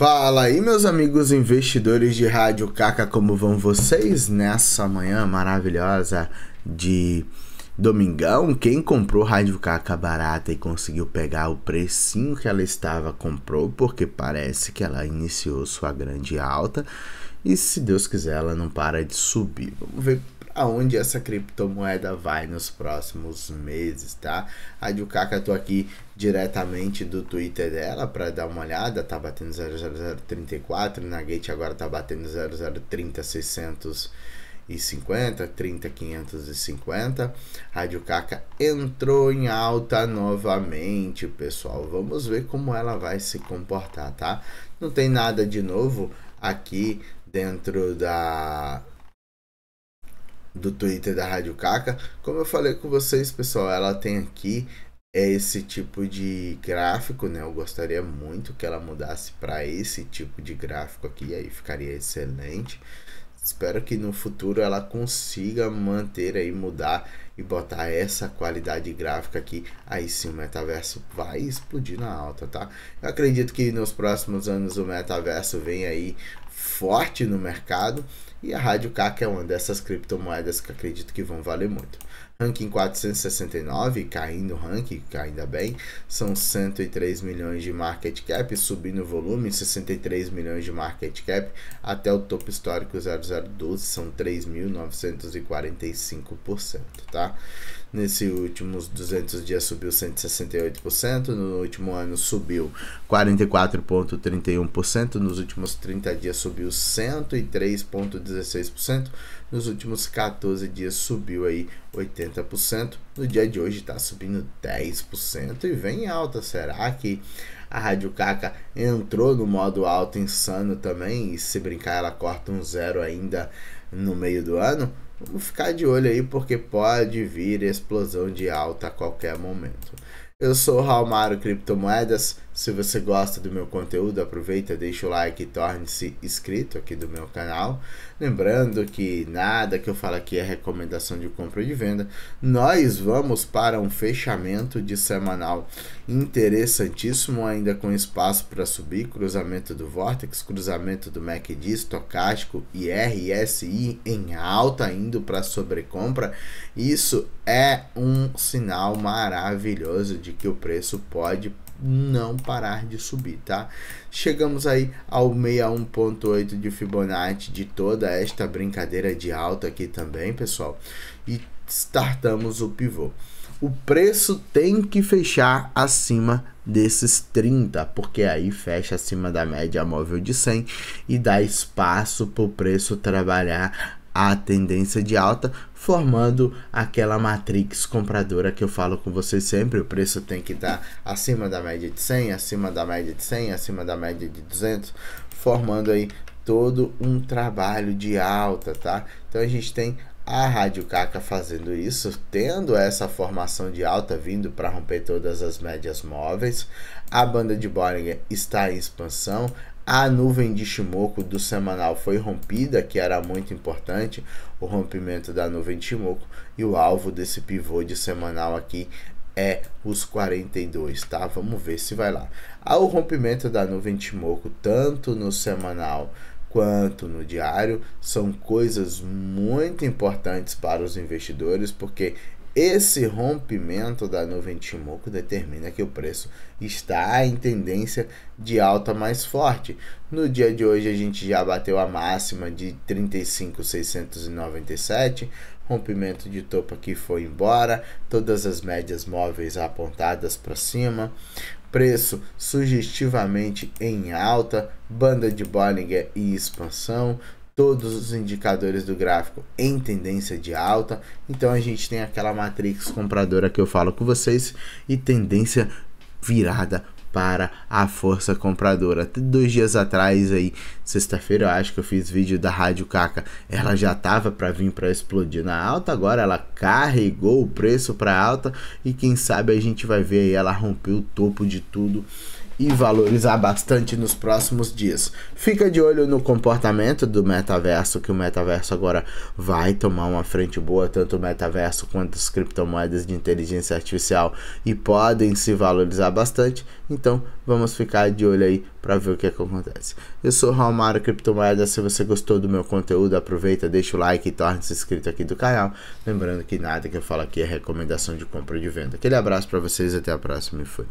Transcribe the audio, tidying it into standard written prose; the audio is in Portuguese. Fala aí, meus amigos investidores de Rádio Caca, como vão vocês nessa manhã maravilhosa de domingão? Quem comprou Rádio Caca barata e conseguiu pegar o precinho que ela estava, comprou, porque parece que ela iniciou sua grande alta e, se Deus quiser, ela não para de subir. Vamos ver aonde essa criptomoeda vai nos próximos meses, tá? A do Caca, eu tô aqui diretamente do Twitter dela para dar uma olhada. Tá batendo 0,0034 na Gate, agora tá batendo 0,030 650, 30 550. Rádio Caca entrou em alta novamente, pessoal. Vamos ver como ela vai se comportar, tá? Não tem nada de novo aqui dentro do Twitter da Rádio Caca. Como eu falei com vocês, pessoal, ela tem aqui esse tipo de gráfico, né? Eu gostaria muito que ela mudasse para esse tipo de gráfico aqui, aí ficaria excelente. Espero que no futuro ela consiga manter aí, mudar e botar essa qualidade gráfica aqui. Aí sim o metaverso vai explodir na alta, tá? Eu acredito que nos próximos anos o metaverso vem aí forte no mercado. E a Rádio Caca é uma dessas criptomoedas que acredito que vão valer muito. Ranking 469, caindo o ranking, ainda bem. São 103 milhões de market cap, subindo o volume, 63 milhões de market cap. Até o topo histórico 0012, são 3.945%, tá? Nesses últimos 200 dias subiu 168%, no último ano subiu 44,31%, nos últimos 30 dias subiu 103,16%, nos últimos 14 dias subiu aí 80%, no dia de hoje está subindo 10% e vem alta. Será que a Rádio Caca entrou no modo alto insano também? E se brincar, ela corta um zero ainda no meio do ano? Vamos ficar de olho aí, porque pode vir explosão de alta a qualquer momento. Eu sou o Haomaro Criptomoedas. Se você gosta do meu conteúdo, aproveita, deixa o like e torne-se inscrito aqui do meu canal. Lembrando que nada que eu falo aqui é recomendação de compra ou de venda. Nós vamos para um fechamento de semanal interessantíssimo, ainda com espaço para subir. Cruzamento do Vortex, cruzamento do MACD, estocástico e RSI em alta, indo para sobrecompra. Isso é um sinal maravilhoso de que o preço pode não parar de subir, tá? Chegamos aí ao 61,8 de Fibonacci de toda esta brincadeira de alta aqui também, pessoal, e startamos o pivô. O preço tem que fechar acima desses 30, porque aí fecha acima da média móvel de 100 e dá espaço para o preço trabalhar a tendência de alta, formando aquela matrix compradora que eu falo com vocês sempre. O preço tem que estar acima da média de 100, acima da média de 100, acima da média de 200, formando aí todo um trabalho de alta, tá? Então a gente tem a Rádio Caca fazendo isso, tendo essa formação de alta, vindo para romper todas as médias móveis. A banda de Bollinger está em expansão. A nuvem de Ichimoku do semanal foi rompida, que era muito importante, o rompimento da nuvem de Ichimoku, e o alvo desse pivô de semanal aqui é os 42, tá? Vamos ver se vai lá. Ao rompimento da nuvem de Ichimoku, tanto no semanal quanto no diário, são coisas muito importantes para os investidores, porque esse rompimento da nuvem de Ichimoku determina que o preço está em tendência de alta mais forte. No dia de hoje a gente já bateu a máxima de 35,697, rompimento de topo aqui foi embora, todas as médias móveis apontadas para cima, preço sugestivamente em alta, banda de Bollinger e expansão, todos os indicadores do gráfico em tendência de alta. Então a gente tem aquela matrix compradora que eu falo com vocês e tendência virada para a força compradora. Até 2 dias atrás, aí sexta-feira, eu acho que eu fiz vídeo da Rádio Caca, ela já tava para vir para explodir na alta, agora ela carregou o preço para alta e quem sabe a gente vai ver aí ela romper o topo de tudo e valorizar bastante nos próximos dias. Fica de olho no comportamento do metaverso, que o metaverso agora vai tomar uma frente boa, tanto o metaverso quanto as criptomoedas de inteligência artificial, e podem se valorizar bastante. Então vamos ficar de olho aí para ver o que acontece. Eu sou o Haomaro Criptomoedas. Se você gostou do meu conteúdo, aproveita, deixa o like e torne-se inscrito aqui do canal. Lembrando que nada que eu falo aqui é recomendação de compra ou de venda. Aquele abraço para vocês, até a próxima e fui.